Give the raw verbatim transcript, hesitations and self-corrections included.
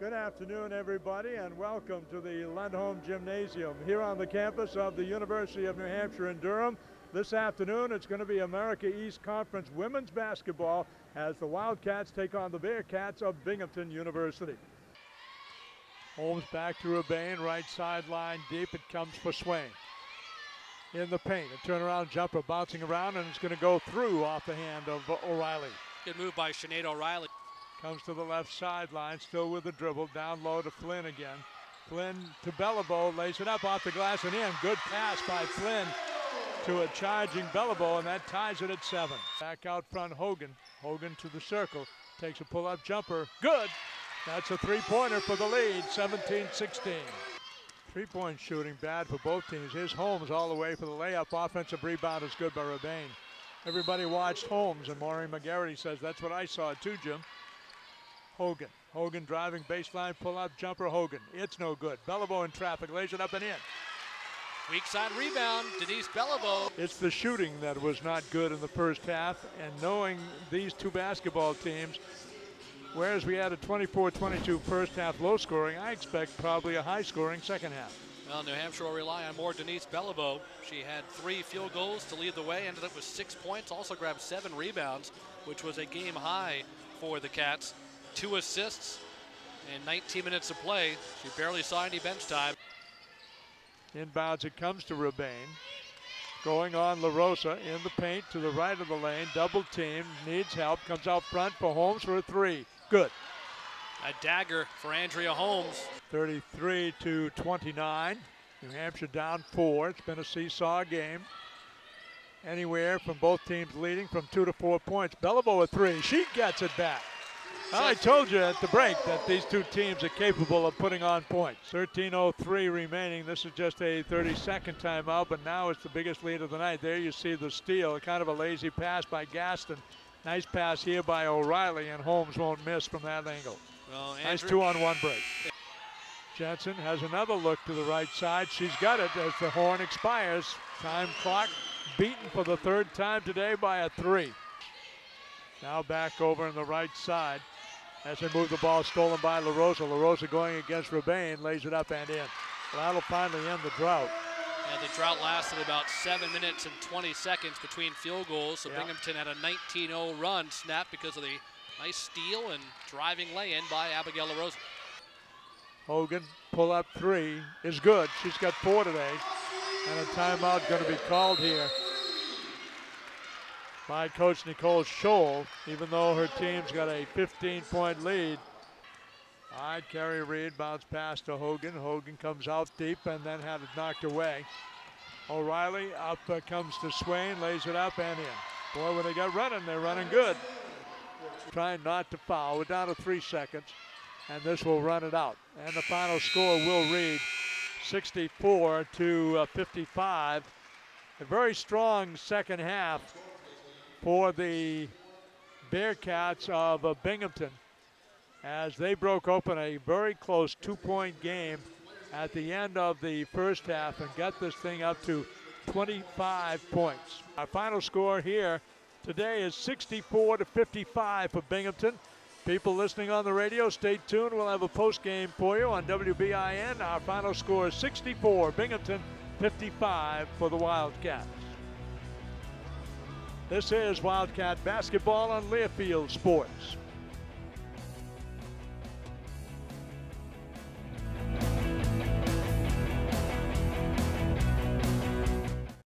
Good afternoon, everybody, and welcome to the Lundholm Gymnasium here on the campus of the University of New Hampshire in Durham. This afternoon, it's going to be America East Conference women's basketball as the Wildcats take on the Bearcats of Binghamton University. Holmes back to Rubain, right sideline, deep, it comes for Swain. In the paint, a turnaround jumper bouncing around, and it's going to go through off the hand of O'Reilly. Good move by Sinead O'Reilly. Comes to the left sideline, still with the dribble, down low to Flynn again. Flynn to Beliveau, lays it up off the glass and in. Good pass by Flynn to a charging Beliveau, and that ties it at seven. Back out front, Hogan. Hogan to the circle, takes a pull-up jumper. Good! That's a three-pointer for the lead, seventeen sixteen. Three-point shooting bad for both teams. Here's Holmes all the way for the layup. Offensive rebound is good by Rubain. Everybody watched Holmes, and Maureen McGarrity says, that's what I saw too, Jim. Hogan, Hogan driving baseline, pull-up jumper, Hogan. It's no good. Beliveau in traffic, lays it up and in. Weak side rebound, Denise Beliveau. It's the shooting that was not good in the first half, and knowing these two basketball teams, whereas we had a twenty-four twenty-two first half low scoring, I expect probably a high scoring second half. Well, New Hampshire will rely on more Denise Beliveau. She had three field goals to lead the way, ended up with six points, also grabbed seven rebounds, which was a game high for the Cats. Two assists and nineteen minutes of play. She barely saw any bench time. Inbounds it comes to Rubain. Going on LaRosa in the paint to the right of the lane. Double team, needs help. Comes out front for Holmes for a three. Good. A dagger for Andrea Holmes. thirty-three to twenty-nine. New Hampshire down four. It's been a seesaw game. Anywhere from both teams leading from two to four points. Beliveau a three. She gets it back. Well, I told you at the break that these two teams are capable of putting on points. thirteen oh three remaining. This is just a thirty-second timeout, but now it's the biggest lead of the night. There you see the steal, kind of a lazy pass by Gaston. Nice pass here by O'Reilly, and Holmes won't miss from that angle. Well, nice two-on-one break. Jensen has another look to the right side. She's got it as the horn expires. Time clock beaten for the third time today by a three. Now back over on the right side. As they move the ball, stolen by LaRosa. LaRosa going against Rubain, lays it up and in. Well, that'll finally end the drought. And the drought lasted about seven minutes and twenty seconds between field goals. So yep. Binghamton had a nineteen oh run snapped because of the nice steal and driving lay-in by Abigail LaRosa. Hogan, pull-up three is good. She's got four today. And a timeout going to be called here by Coach Nicole Scholl, even though her team's got a fifteen-point lead. All right, Kerry Reed bounce pass to Hogan. Hogan comes out deep and then had it knocked away. O'Reilly up uh, comes to Swain, lays it up and in. Boy, when they got running, they're running good. Trying not to foul. We're down to three seconds, and this will run it out. And the final score will read sixty-four to fifty-five. A very strong second half for the Bearcats of uh, Binghamton, as they broke open a very close two-point game at the end of the first half and got this thing up to twenty-five points. Our final score here today is sixty-four to fifty-five for Binghamton. People listening on the radio, stay tuned. We'll have a post-game for you on W B I N. Our final score is sixty-four, Binghamton, fifty-five for the Wildcats. This is Wildcat Basketball on Learfield Sports.